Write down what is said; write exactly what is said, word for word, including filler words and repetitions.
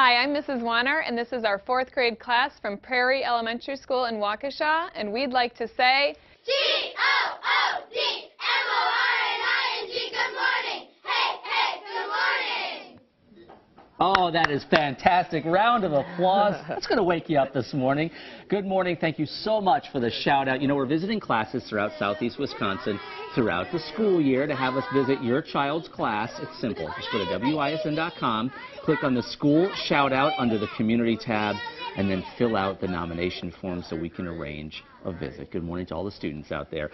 Hi, I'm Missus Wanner, and this is our fourth grade class from Prairie Elementary School in Waukesha, and we'd like to say G O O D M O R N I N G, good morning! Hey, hey, good morning! Oh, that is fantastic. Round of applause. That's going to wake you up this morning. Good morning. Thank you so much for the shout-out. You know, we're visiting classes throughout Southeast Wisconsin throughout the school year. To have us visit your child's class, it's simple. Just go to W I S N dot com, click on the school shout-out under the community tab, and then fill out the nomination form so we can arrange a visit. Good morning to all the students out there.